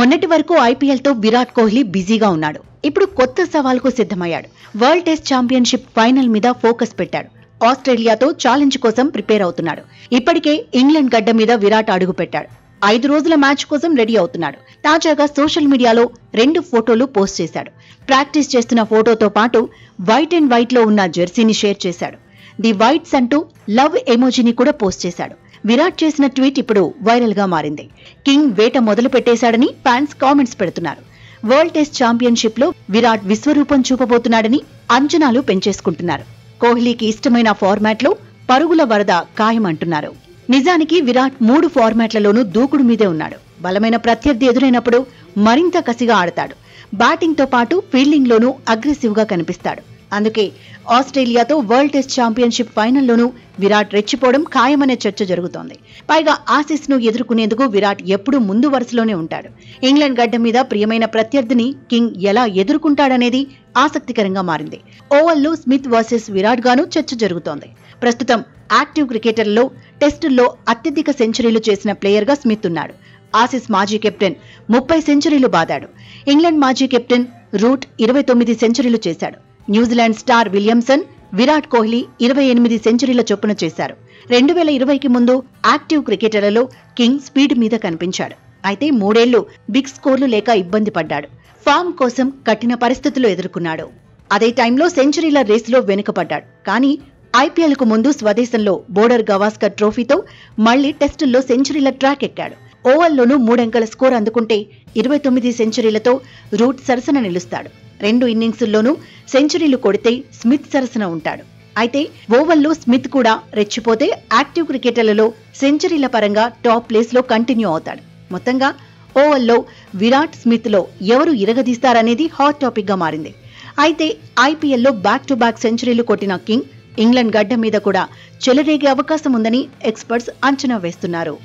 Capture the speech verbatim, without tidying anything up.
మొన్నటి వరకు ఐపీఎల్ తో విరాట్ కోహ్లీ బిజీగా ఉన్నాడు. ఇప్పుడు కొత్త సవాల్కు సిద్ధమయ్యాడు. వరల్డ్ టెస్ట్ ఛాంపియన్షిప్ ఫైనల్ మీద ఫోకస్ పెట్టాడు. ఆస్ట్రేలియాతో ఛాలెంజ్ కోసం ప్రిపేర్ అవుతున్నాడు. ఇప్పటికే ఇంగ్లాండ్ గడ్డ మీద విరాట్ అడుగు పెట్టాడు. ఐదు రోజుల మ్యాచ్ కోసం రెడీ అవుతున్నాడు. తాజాగా సోషల్ మీడియాలో రెండు ఫోటోలు పోస్ట్ చేశాడు. ప్రాక్టీస్ చేస్తున్న ఫోటోతో పాటు వైట్ అండ్ వైట్ లో ఉన్న జెర్సీని షేర్ చేశాడు. ది వైట్స్ అంటూ లవ్ ఎమోజీని కూడా పోస్ట్ చేశాడు. విరాట్ చేసిన ట్వీట్ ఇప్పుడు వైరల్ గా మారింది. కింగ్ వేట మొదలు పెట్టేశాడని ఫ్యాన్స్ కామెంట్స్ పెడుతున్నారు. వరల్డ్ టెస్ట్ ఛాంపియన్షిప్ లో విరాట్ విశ్వరూపం చూపబోతున్నాడని అంచనాలు పెంచేసుకుంటున్నారు. కోహ్లీకి ఇష్టమైన ఫార్మాట్ లో పరుగుల వరద ఖాయమంటున్నారు. నిజానికి విరాట్ మూడు ఫార్మాట్లలోనూ దూకుడు మీదే ఉన్నాడు. బలమైన ప్రత్యర్థి ఎదురైనప్పుడు మరింత కసిగా ఆడతాడు. బ్యాటింగ్ తో పాటు ఫీల్డింగ్ లోనూ అగ్రెసివ్ గా కనిపిస్తాడు. అందుకే ఆస్ట్రేలియాతో వరల్డ్ టెస్ట్ ఛాంపియన్షిప్ ఫైనల్లోనూ విరాట్ రెచ్చిపోవడం ఖాయమనే చర్చ జరుగుతోంది. పైగా ఆసీస్ ను ఎదుర్కొనేందుకు విరాట్ ఎప్పుడూ ముందు వరుసలోనే ఉంటాడు. ఇంగ్లాండ్ గడ్డ మీద ప్రియమైన ప్రత్యర్థిని కింగ్ ఎలా ఎదుర్కొంటాడనేది ఆసక్తికరంగా మారింది. ఓవల్ లో స్మిత్ వర్సెస్ విరాట్ గాను చర్చ జరుగుతోంది. ప్రస్తుతం యాక్టివ్ క్రికెటర్లలో టెస్టుల్లో అత్యధిక సెంచరీలు చేసిన ప్లేయర్ గా స్మిత్ ఉన్నాడు. ఆసీస్ మాజీ కెప్టెన్ ముప్పై సెంచరీలు బాదాడు. ఇంగ్లాండ్ మాజీ కెప్టెన్ రూట్ ఇరవై తొమ్మిది సెంచరీలు చేశాడు. New Zealand star Williamson, Virat Kohli ఇరవై ఎనిమిది సెంచరీల చొప్పున చేశారు. రెండు వేల ఇరవైకి ముందు యాక్టివ్ క్రికెటర్లలో కింగ్ స్పీడ్ మీద కనిపించాడు. అయితే మూడేళ్లు బిగ్ స్కోర్లు లేక ఇబ్బంది పడ్డాడు. ఫామ్ కోసం కఠిన పరిస్థితులు ఎదుర్కొన్నాడు. అదే టైంలో సెంచరీల రేసులో వెనుకపడ్డాడు. కానీ ఐపీఎల్ కు ముందు స్వదేశంలో బోర్డర్ గవాస్కా ట్రోఫీతో మళ్లీ టెస్టుల్లో సెంచరీల ట్రాక్ ఎక్కాడు. ఓవల్లోనూ మూడంకెల స్కోర్ అందుకుంటే ఇరవై తొమ్మిది సెంచరీలతో రూట్ సరసన నిలుస్తాడు. రెండు ఇన్నింగ్సుల్లోనూ సెంచరీలు కొడితే స్మిత్ సరసన ఉంటాడు. అయితే ఓవల్లో స్మిత్ కూడా రెచ్చిపోతే యాక్టివ్ క్రికెటర్లలో సెంచరీల పరంగా టాప్ ప్లేస్ లో కంటిన్యూ అవుతాడు. మొత్తంగా ఓవల్లో విరాట్, స్మిత్ లో ఎవరు ఇరగదీస్తారనేది హాట్ టాపిక్ గా మారింది. అయితే ఐపీఎల్లో బ్యాక్ టు బ్యాక్ సెంచరీలు కొట్టిన కింగ్ ఇంగ్లాండ్ గడ్డ మీద కూడా చెలరేగే అవకాశం ఉందని ఎక్స్పర్ట్స్ అంచనా వేస్తున్నారు.